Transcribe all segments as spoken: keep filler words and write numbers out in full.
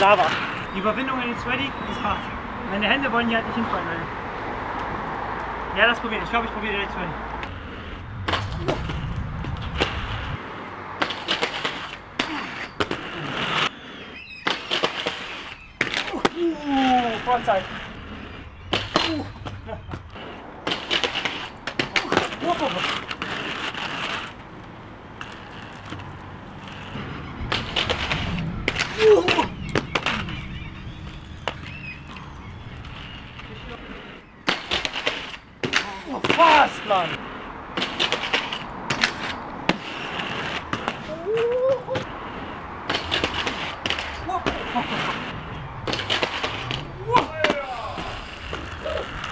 Lava. Die Überwindung in den Sweaty ist hart. Meine Hände wollen hier halt nicht hinfallen. Ja, das probieren. Ich glaube, ich probiere direkt Sweaty. Uh, Vorzeit. Uh. Uh. Uh. Uh. Oh, fast, Mann.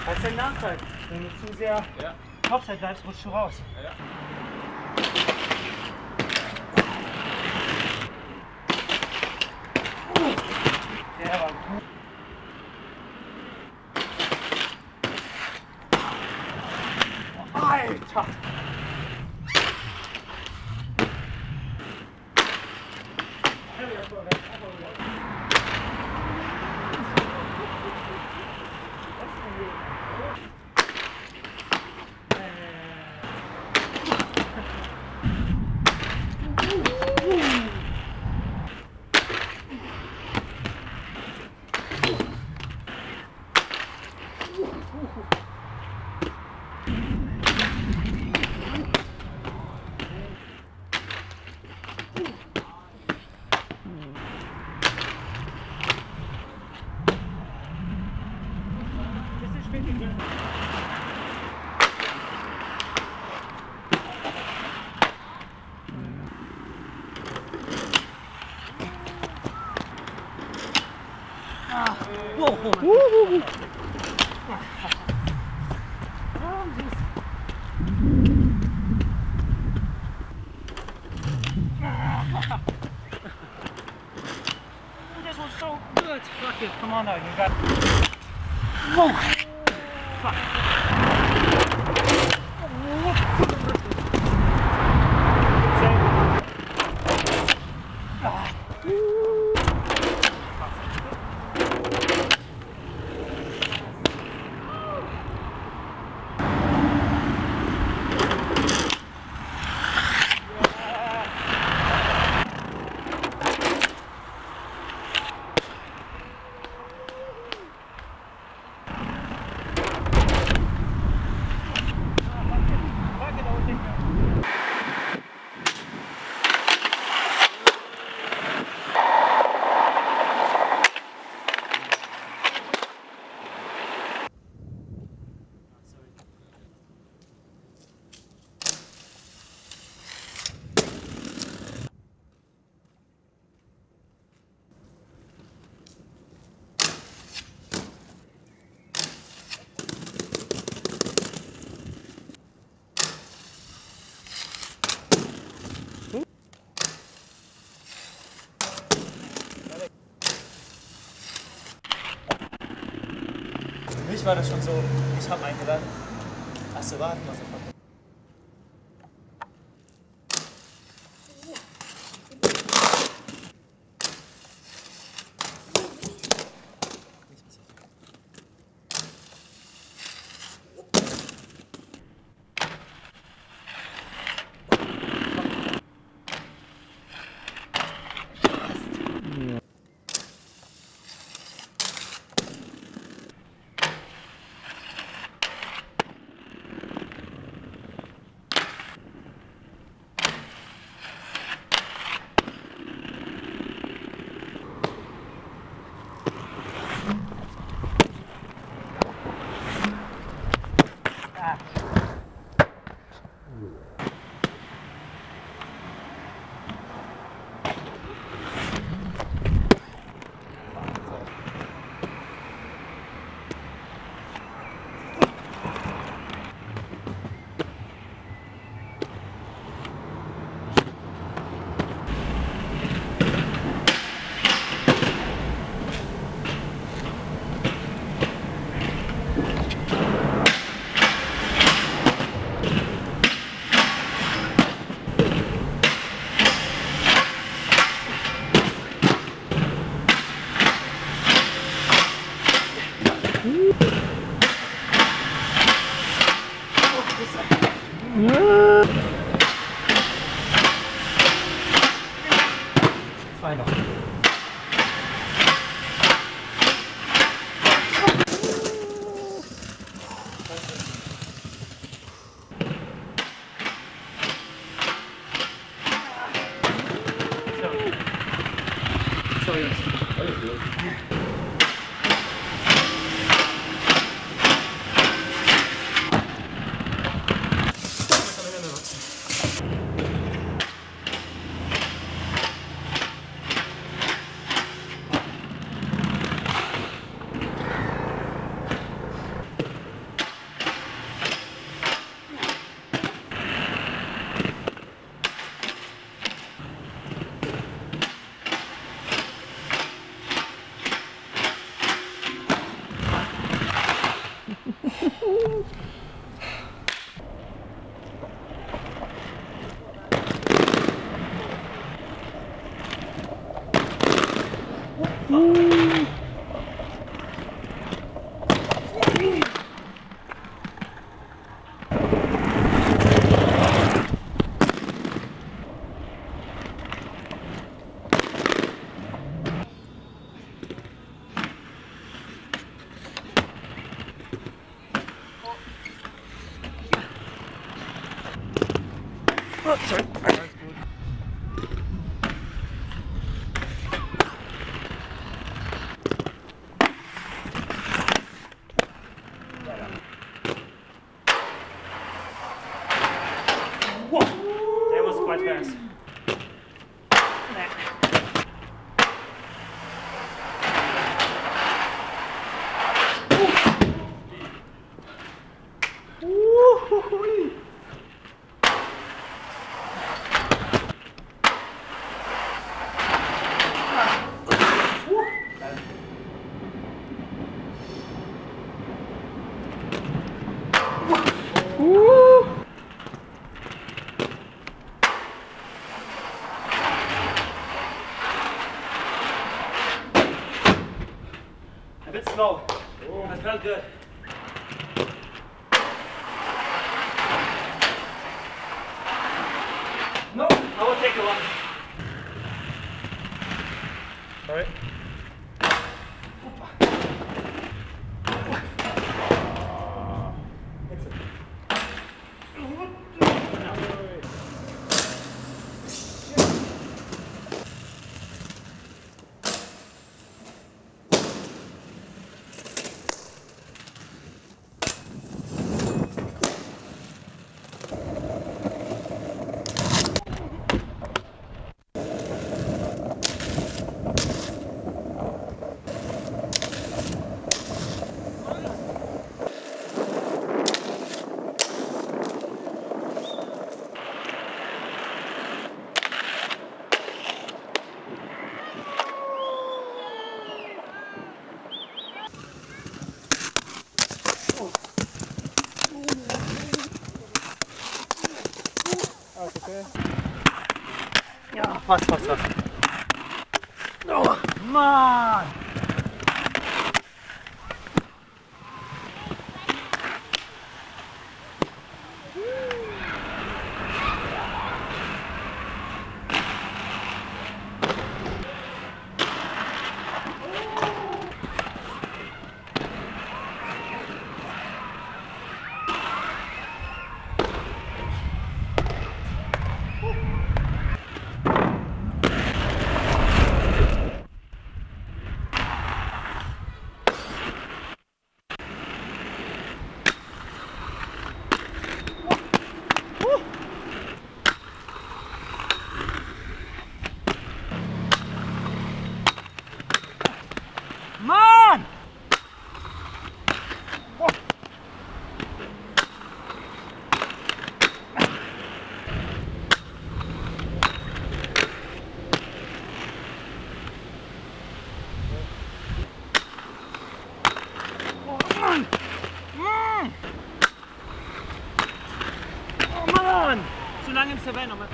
Was ist der Nachteil? Wenn du zu sehr ja. Topside bleibst, rutscht du raus. Ja, ja. Der war gut. Alter! Whoa, whoa, whoa. Oh, Jesus. This was so good. Fuck it, come on now, you got it. Whoa. Fuck. Für mich war das schon so, ich hab einen gelernt. Achso, warten wir sofort. Weihnachten. Sorry. Sorry. Oh, sorry. Whoa! That was quite fast. A bit slow. Oh. That felt good. No, I will take the one. Sorry. Ja, fast, fast, fast. Oh, Mann! Zu lange im Survey nochmal.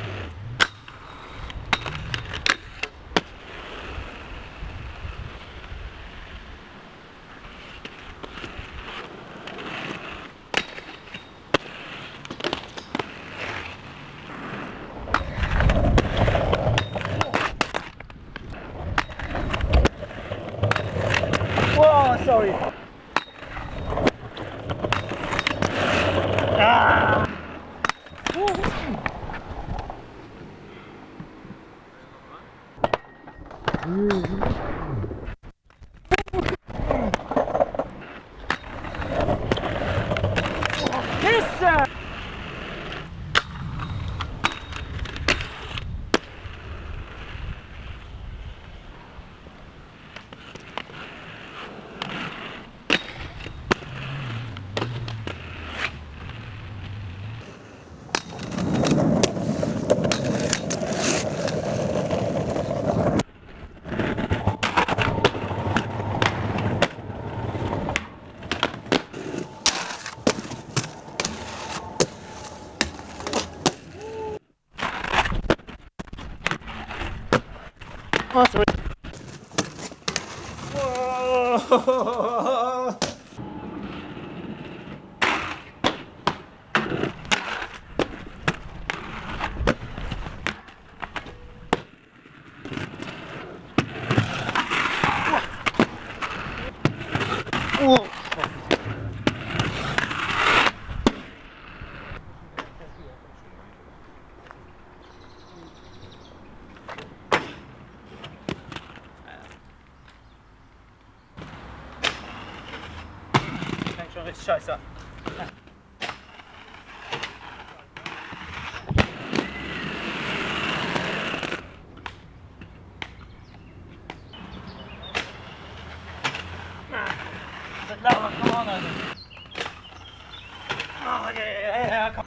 sorry. Ah. Yes, oh, sorry. Whoa. Oh. Schon richtig scheiße. Ja. Das lauert, komm on, Alter. Oh, yeah, yeah, komm.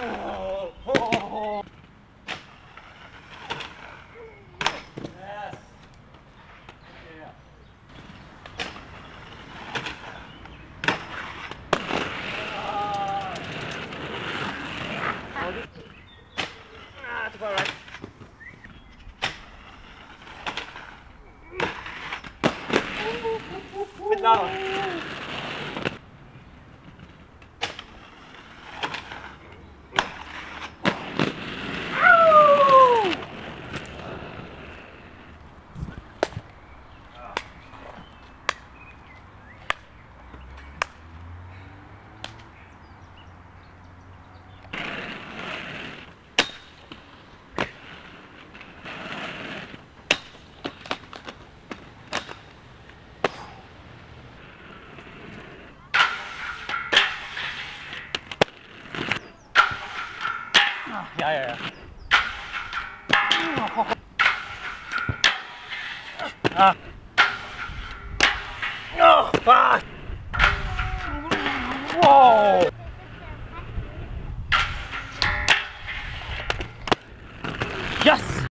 Oh, oh, oh. Yes. Yeah. Ah. Ah, it's about right. Bit louder. Ja, ja, ja. Ah.